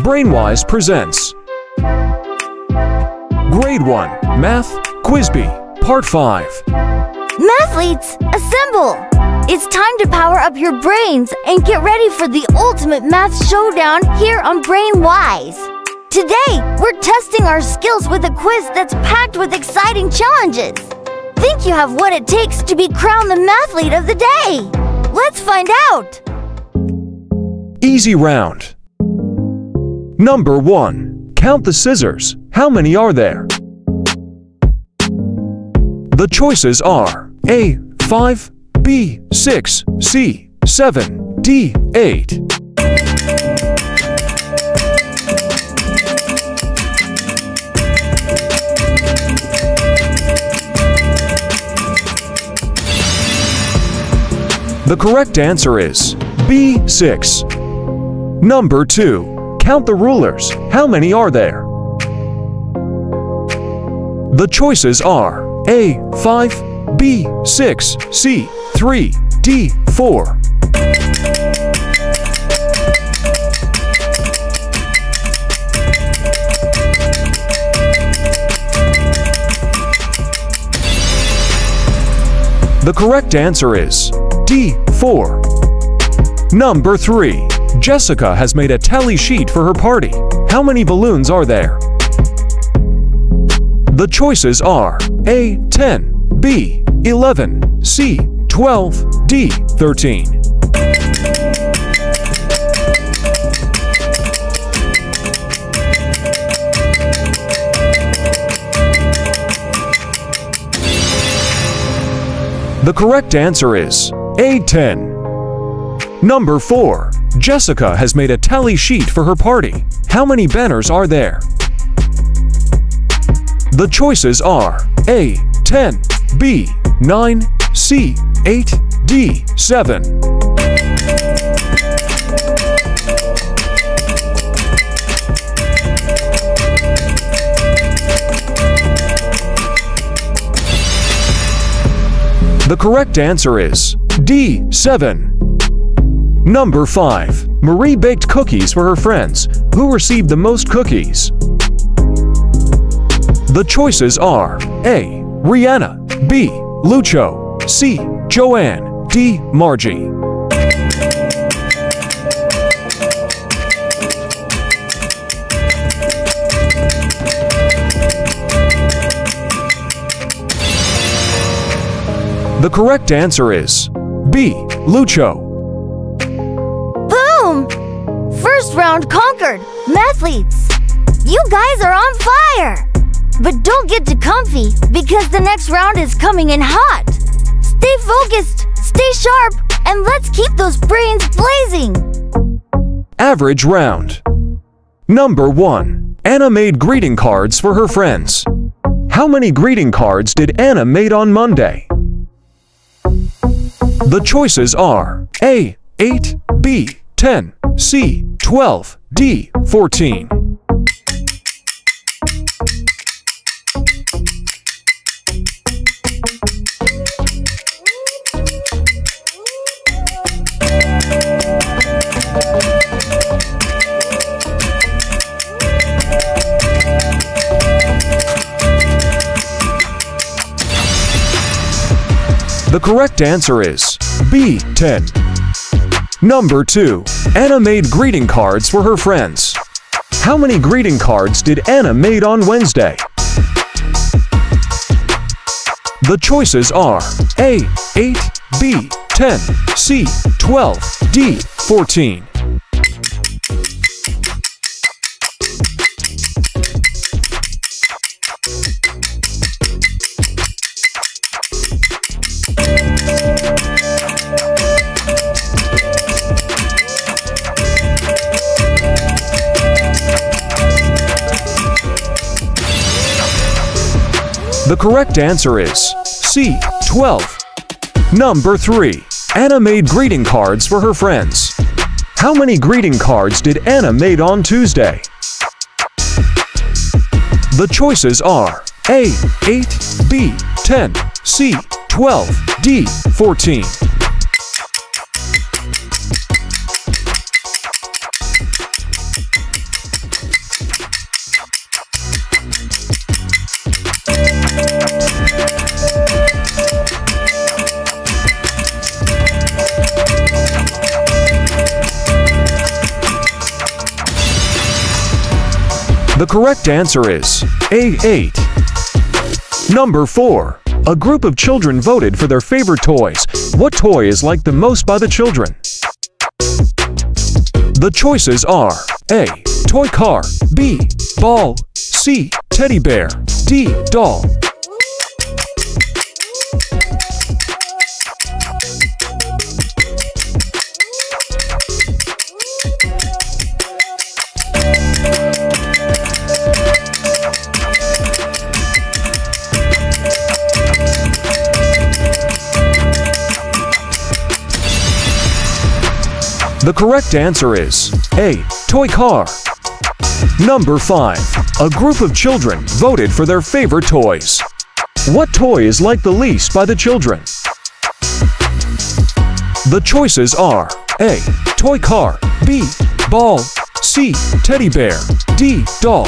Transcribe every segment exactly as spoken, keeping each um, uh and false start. BrainWise presents Grade one Math Quizbee Part five. Mathletes, assemble! It's time to power up your brains and get ready for the ultimate math showdown here on BrainWise. Today, we're testing our skills with a quiz that's packed with exciting challenges. Think you have what it takes to be crowned the Mathlete of the Day? Let's find out! Easy round. Number one. Count the scissors. How many are there? The choices are A. five, B. six, C. seven, D. eight. The correct answer is B. six. Number two. Count the rulers. How many are there? The choices are A. five, B. six, C. three, D. four. The correct answer is D. four. Number three. Jessica has made a tally sheet for her party. How many balloons are there? The choices are A. ten, B. eleven, C. twelve, D. thirteen. The correct answer is A. ten. Number four. Jessica has made a tally sheet for her party. How many banners are there? The choices are A. ten, B. nine, C. eight, D. seven. The correct answer is D. seven. Number five. Marie baked cookies for her friends. Who received the most cookies? The choices are A. Rihanna, B. Lucho, C. Joanne, D. Margie. The correct answer is B. Lucho. First round conquered, Mathletes! You guys are on fire! But don't get too comfy, because the next round is coming in hot! Stay focused, stay sharp, and let's keep those brains blazing! Average round. Number one. Anna made greeting cards for her friends. How many greeting cards did Anna made on Monday? The choices are A. eight, B. ten, C. twelve, D. fourteen. The correct answer is B. ten. Number two. Anna made greeting cards for her friends. How many greeting cards did Anna made on Wednesday? The choices are A. eight, B. ten, C. twelve, D. fourteen. The correct answer is C. twelve. Number three. Anna made greeting cards for her friends. How many greeting cards did Anna made on Tuesday? The choices are A. eight, B. ten, C. twelve, D. fourteen. The correct answer is A eight. Number four. A group of children voted for their favorite toys. What toy is liked the most by the children? The choices are A. Toy car, B. Ball, C. Teddy bear, D. Doll. The correct answer is A. Toy car. Number five. A group of children voted for their favorite toys. What toy is liked the least by the children? The choices are A. Toy car, B. Ball, C. Teddy bear, D. Doll.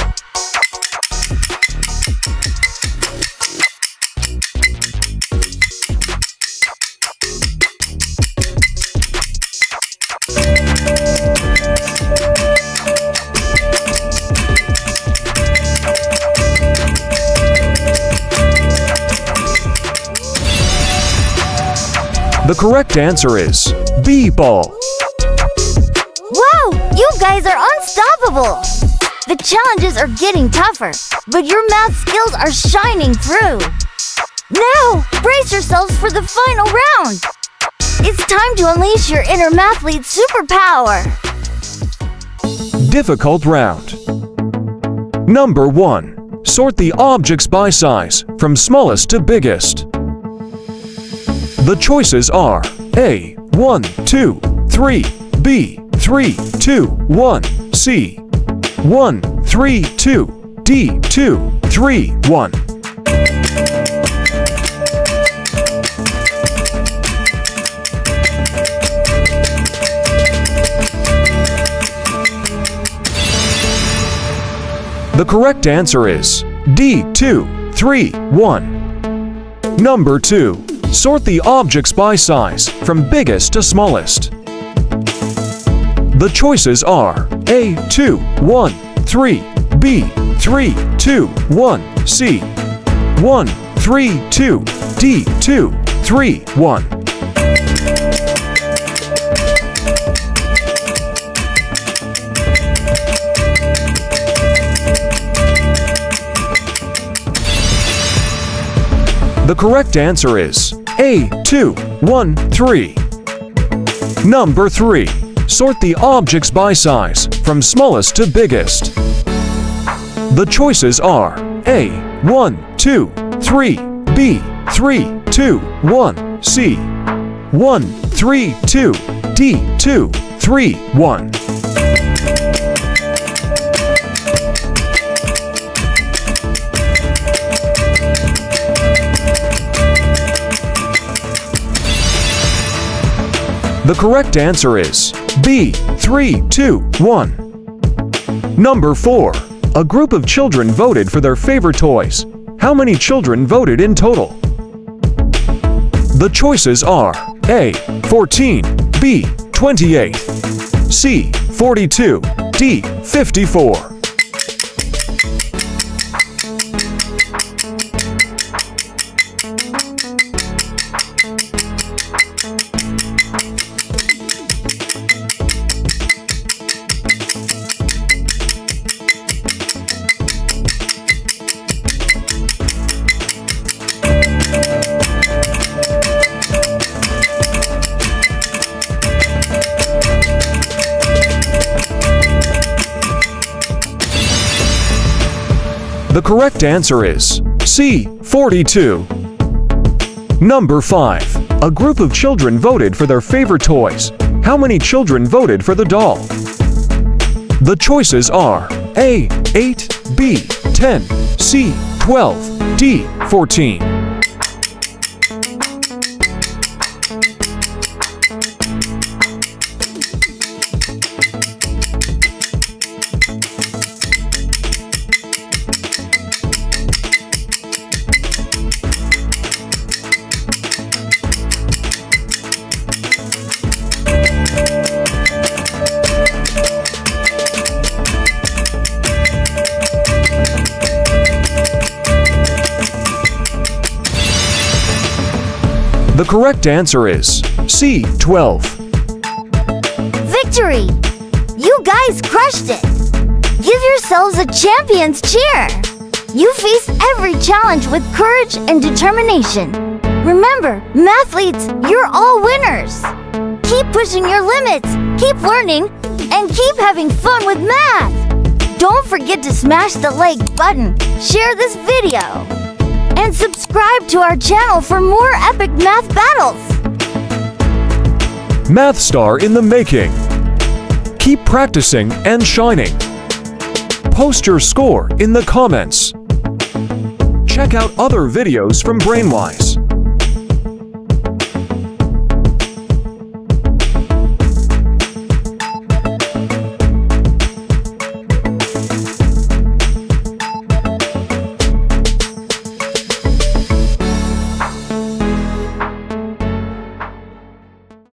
The correct answer is B. Ball. Wow, you guys are unstoppable! The challenges are getting tougher, but your math skills are shining through. Now, brace yourselves for the final round! It's time to unleash your inner mathlete superpower! Difficult round. Number one. Sort the objects by size, from smallest to biggest. The choices are A. one, two, three, B. three, two, one, C. one, three, two, D. two, three, one. The correct answer is D. two, three, one. Number two. Sort the objects by size, from biggest to smallest. The choices are A. two, one, three, B. three, two, one, C. one, three, two, D. two, three, one. The correct answer is A. two, one, three. Number three. Sort the objects by size, from smallest to biggest. The choices are A. one, two, three, B. three, two, one, C. one, three, two, D. two, three, one. The correct answer is B. three, two, one. Number four. A group of children voted for their favorite toys. How many children voted in total? The choices are A. fourteen, B. twenty-eight, C. forty-two, D. fifty-four. The correct answer is C. forty-two. Number five. A group of children voted for their favorite toys. How many children voted for the doll? The choices are A. eight, B. ten, C. twelve, D. fourteen. The correct answer is C, twelve. Victory! You guys crushed it! Give yourselves a champion's cheer! You face every challenge with courage and determination. Remember, mathletes, you're all winners! Keep pushing your limits, keep learning, and keep having fun with math! Don't forget to smash the like button, share this video, and subscribe to our channel for more epic math battles! Math Star in the making! Keep practicing and shining! Post your score in the comments! Check out other videos from BrainWise!